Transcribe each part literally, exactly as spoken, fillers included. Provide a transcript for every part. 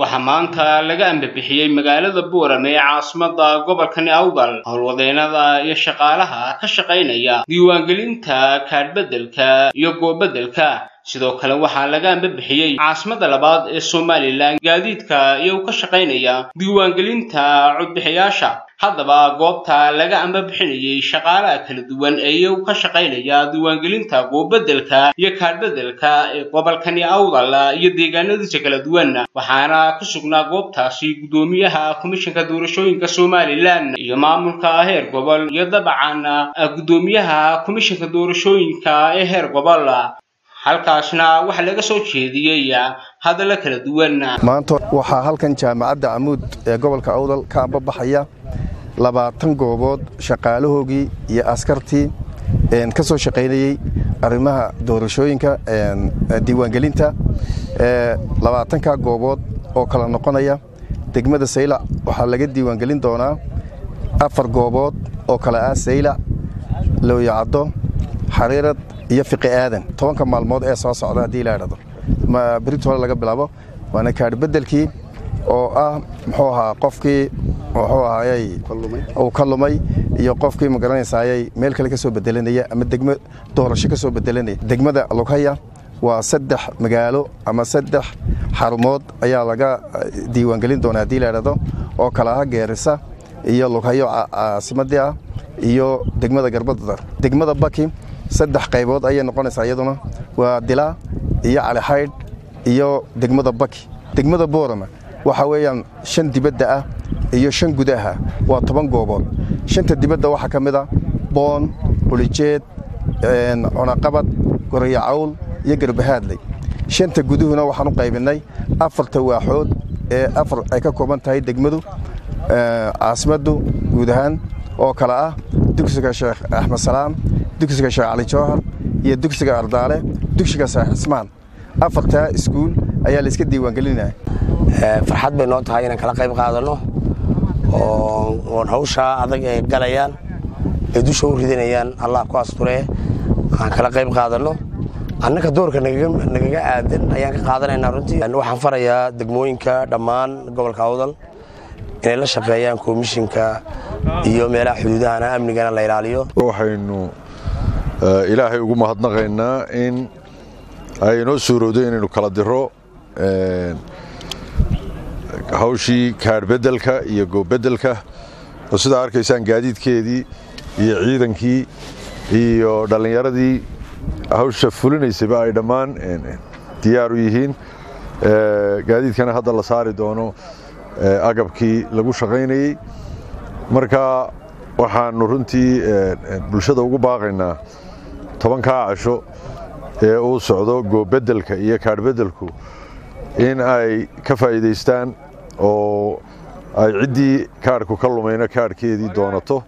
waxaa maanta laga ambixiyay magaalada Boorana ee caasimadda gobolka Awdal howlwadeenada iyo shaqaalaha ka shaqeynaya diiwaangelinta kaadbedelka iyo goobadelka sidoo kale waxaa laga ambixiyay caasimadda labaad ee Soomaaliland gaadiidka iyo ka shaqeynaya diiwaangelinta codbixiyaasha haddaba goobta laga ambixinayay shaqaalaha kala duwan ee ka shaqeynaya diiwaangelinta goobadelka iyo kaadbedelka ee gobolka Awdal iyo deegaanada kala duwan waxaana ku sugnaa goobtaasi gudoomiyaha komishanka doorashooyinka Soomaaliland iyo maamulka heer gobol iyo dabcan gudoomiyaha komishanka doorashooyinka ee heer gobol halkaasna waxa laga soo jeediyay hadal kala duwan maanta waxa halkan jaamacadda Amuud ee gobolka Awdal ka baxaya labaatan goobood shaqaalahoogii iyo askartii ee ka soo shaqeynayay arrimaha doorashooyinka ee diiwaangelinta ee labaatan ka goobood oo kala noqonaya degmada Sayla waxa laga diiwaangelin doonaa afar goobood oo kala ah Sayla Looyacdo Xariirad iyo Fiqi Aadan tobanka maalmood ee soo socda hadii la yiraahdo ma Britool laga bilaabo waana kaad bedelkii oo ah muxuu ahaa qofkii oo hayay kallumay oo kallumay iyo qofkii magaranaysaayay meel kale ka soo bedelanaya ama degmo doorasho ka soo bedelanaya degmada Lokaya waa saddex magaalo ama saddex xarumood ayaa laga diiwaangelin doonaa hadii la yiraahdo oo kala ah Geerisa iyo Lokayo caasimadda iyo degmada Garbadda degmada Baki saddex qaybood ayay noqonaysaa iyaduna waa Dila iyo Cali Hayd iyo degmada Baki degmada Boorama waxa weeyaan shan dibadda ah iyo shan gudaha waa toban goobood shanta dibadda waxa kamida Boon Bulijeed een Onaqabad Gorayacawl iyo Garbahaadley shanta guduhuna waxaan u qaybinay afarta waaxood ee afar ay ka kooban tahay degmadu ee caasimadu gudahan oo kala ah dugsiga Sheekh Axmed Salaam dugsiga Sheekh Cali Jawhar iyo dugsiga Ardaale dugsiga Sheekh Ismaan afarta iskuul ayaa la iska diiwaangelinay farxad bay noo tahay inaan kala qayb qaadano oo oo hawsha adag ay galayaan ee du soo ridanayaan Allah ku asturee aan kala qayb qaadano annaka doorka naga naga aadan ayaan ka qaadanaynaa runtii waxaan farayaa degmooyinka dhamaan gobolka Awdal inay la shaqeeyaan komishinka iyo meelaha xuduudaha amniga la ilaaliyo waxaynu Ilaahay ugu mahadnaqaynaa in ay noo suurooday inaynu kala diro ee hawshii kaadbedelka iyo goobadelka oo sida arkaysan gaadiidkeedii iyo ciidankii iyo dhalinyaradii hawsha fulinaysaba ay dhamaan diyaar u yihiin ee gaadiidkana hadda la saari doono agabkii lagu shaqeynayay marka waxaan runtii bulshada ugu baaqaynaa toban ka casho ee uu socdo goobadelka iyo kaadbedelku in ay ka faa'iideystaan oo ay cidii kaarku ka lumayna kaarkeedii doonato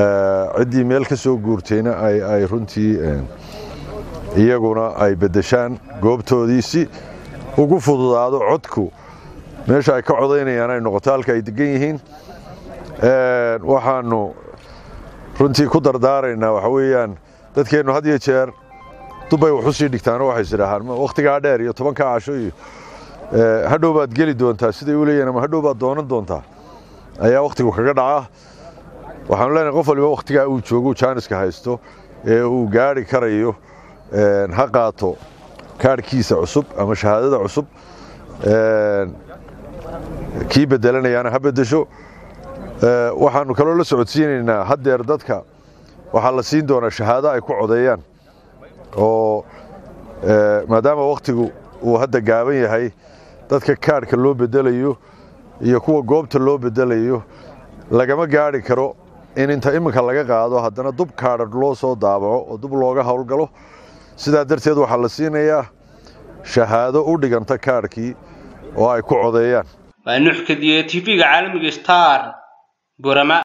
ee cidii meel ka soo guurtayna ay ay runtii iyaguna ay bedeshaan goobtoodiisi ugu fududaado codku meesha ay ka codeynayaan ay noqoto halka ay degan yihiin ee waxaanu runtii ku dardaaraynaa waxa weeyaan dadkeenu had iyo jeer Dubai wuxuu sii dhigtaano waxay siraahar ma waqtiga dheer iyo toban ka casho ee hadhoobaad gali doontaa sidii uu leeyahay ma hadhoobaad doonan doontaa ayaa waqtigu kaga dhaca waxaan leenahay qof walba waqtiga uu joogo Janiska haysto ee uu gaari karayo ee ha qaato kaarkiisa cusub ama shahaadada cusub ee ki bedelanayaan ha bedesho ee waxaanu kala la socodsiinaynaa hadeer dadka waxa la siin doonaa shahaado ay ku codeeyaan oo ee maadaama waqtigu uu hadda gaaban yahay dadka kaarka loo bedelayo iyo kuwa goobta loo bedelayo lagama gaari karo in inta iminka laga qaado haddana dub kaadhad loo soo daabaco oo dub looga hawlgalo sidaa darteed waxa la siinayaa shahaado u dhiganta kaarkii oo ay ku codeeyaan waa nuxkadiye T V-ga caalamiga Star Boorama.